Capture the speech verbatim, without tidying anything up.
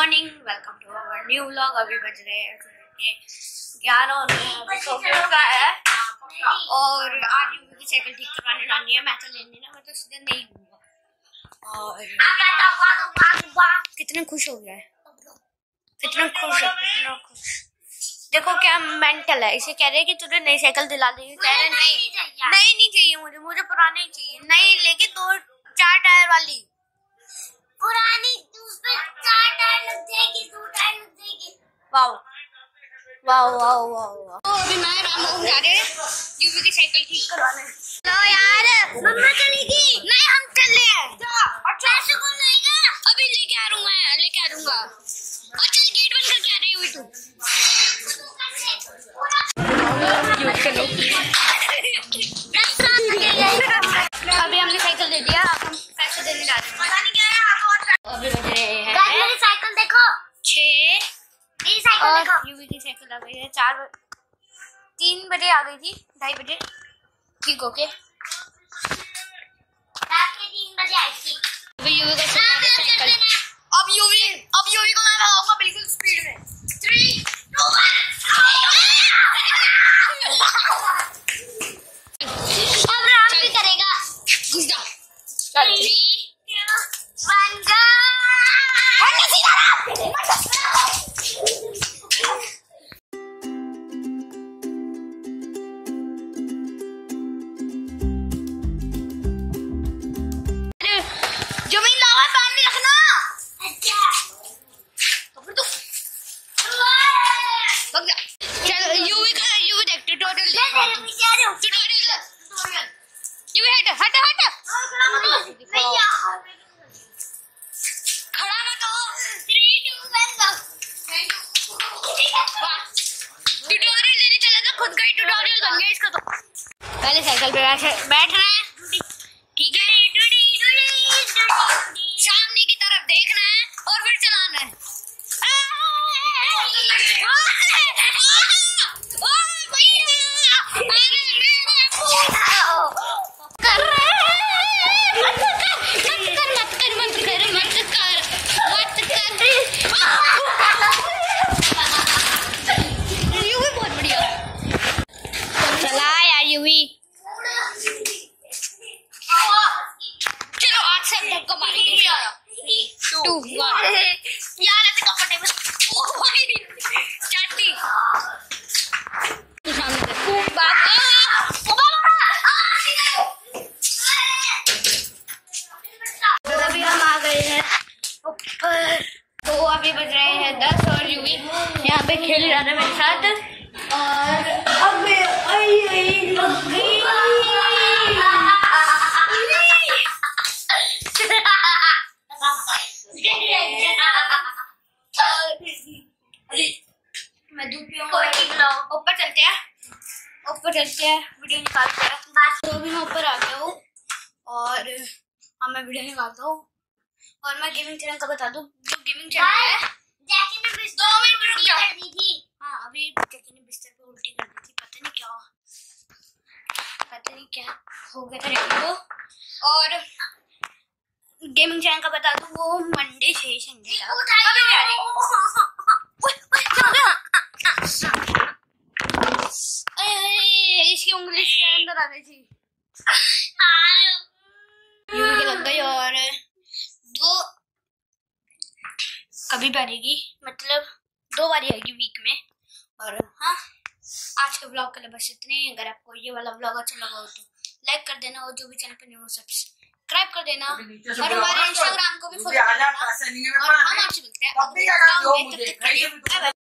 Morning, welcome to our new vlog. अभी बज रहे हैं ग्यारह और मैं सोफे का है और आज यूवी की साइकिल ठीक करवाने लानी है। मैं तो लेने ना मैं तो सीधे नहीं लूँगा। और कितने खुश हो गए, कितना खुश हो कितना खुश देखो क्या मेंटल है। इसे कह रहे हैं कि तुझे नई साइकिल दिला देंगे, कह रहे नहीं नहीं नहीं चाहिए मुझे, मुझे पुरानी ही चाहिए। नई लेके दो चार टायर वाली, पुरानी उसपे चार टायर लग जाएगी, दो टायर लग जाएगी। Wow wow wow wow. तो अभी मैं रामू जा रहे हैं यूवी की साइकिल ठीक करवाने। लो यार मम्मा चलेगी नहीं, हम चल रहे हैं। अच्छा ऐसे कौन आएगा? अभी लेके आ रहा हूं, मैं लेके आ दूंगा। और चल गेट बंद करके आ रही हुई तू पूरा। अभी हमने साइकिल दे दिया, अब हम पैसे देने जा रहे हैं। पता नहीं क्या अभी बज रहे हैं मेरी साइकिल देखो छः। मेरी साइकिल देखो, यूवी की साइकिल आ गई है। चार ब... तीन बजे आ गई थी, ढाई बजे ठीक होके रात के तीन बजे आई थी। अभी यूवी का साइकिल अब यूवी अब यूवी को मैं भगाऊंगा बिल्कुल स्पीड में। थ्री टू वन अब राम भी करेगा। घुस जा चल बंजा पहले साइकिल पे बैठ रहा है, ठीक है? सामने की तरफ देखना है और फिर चलाना है। तो अभी बज रहे हैं दस और यूवी यहाँ पे खेल रहा था मेरे साथ। और अब मैं धूप पीऊंगा, ऊपर चलते हैं ऊपर चलते हैं वीडियो निकालते हैं। तो भी मैं ऊपर आ गया हूँ और अब मैं वीडियो निकालता हूँ। और मैं गेमिंग चैनल का बता दूं, जो गेमिंग चैनल है जैकी ने बिस्तर पे उल्टी कर दी थी। हाँ अभी जैकी ने बिस्तर पे उल्टी कर दी थी, पता नहीं क्या पता नहीं क्या हो गया था रेडी को। और गेमिंग चैनल का बता दूं वो मंडे से संडे तक। इसकी उंगली के अंदर आ गई थी, यूवी लग गई। और वो कभी बनेगी मतलब दो बारी आएगी वीक में। और हाँ आज के ब्लॉग के लिए बस इतने ही। अगर आपको ये वाला ब्लॉग अच्छा लगा हो तो लाइक कर देना और जो भी चैनल पर न्यू हो सब्सक्राइब कर देना। और हमारे इंस्टाग्राम को भी फॉलो करना। और हम आपसे मिलते हैं।